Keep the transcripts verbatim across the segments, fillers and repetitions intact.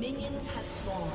Minions have spawned.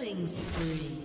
Killing spree.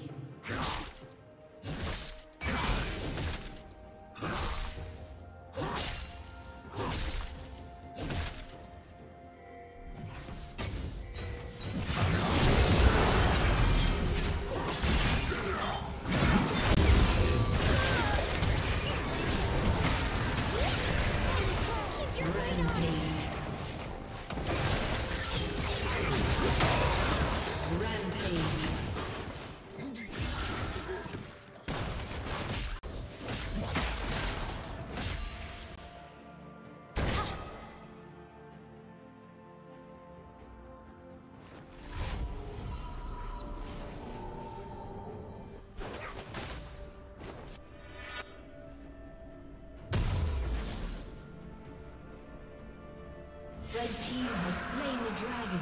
The team has slain the dragon.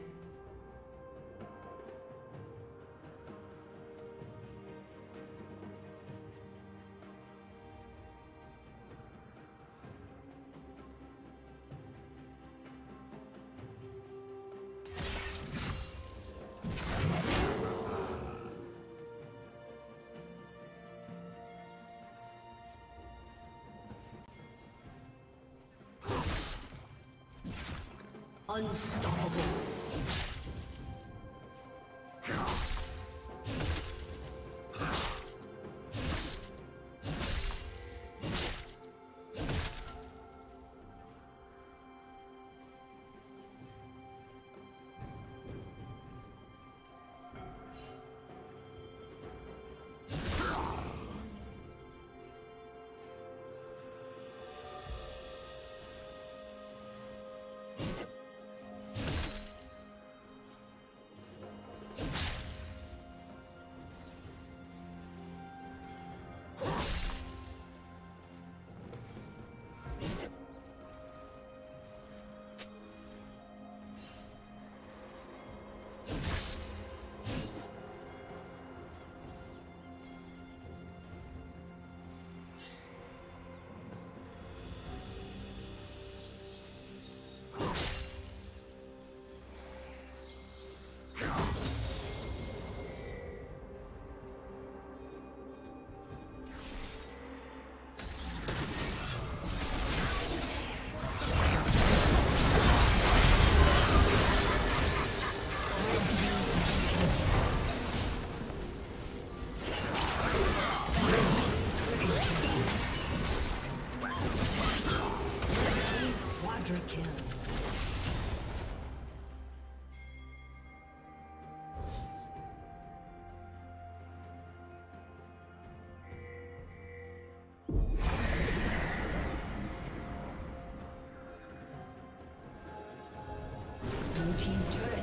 Unstoppable.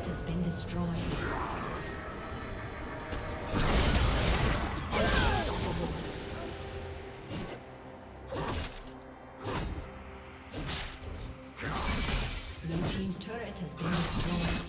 Has been destroyed.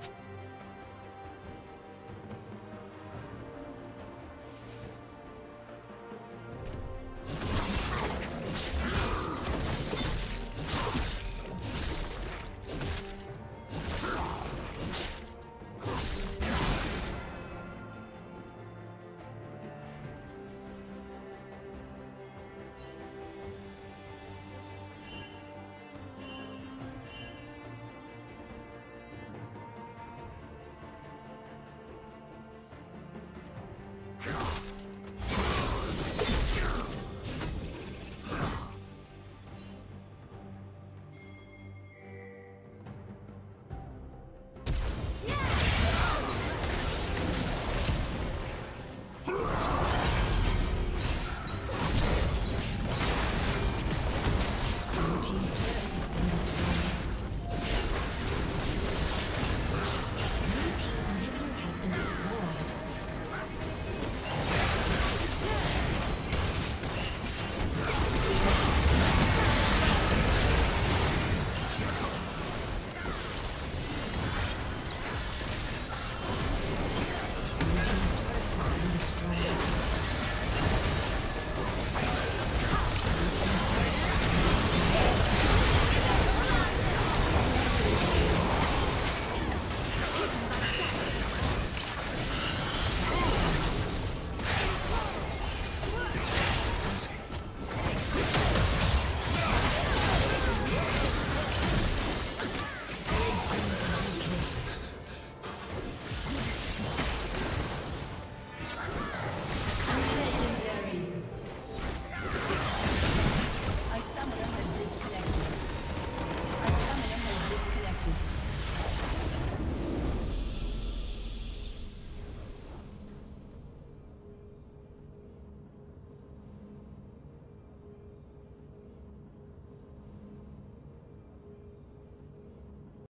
You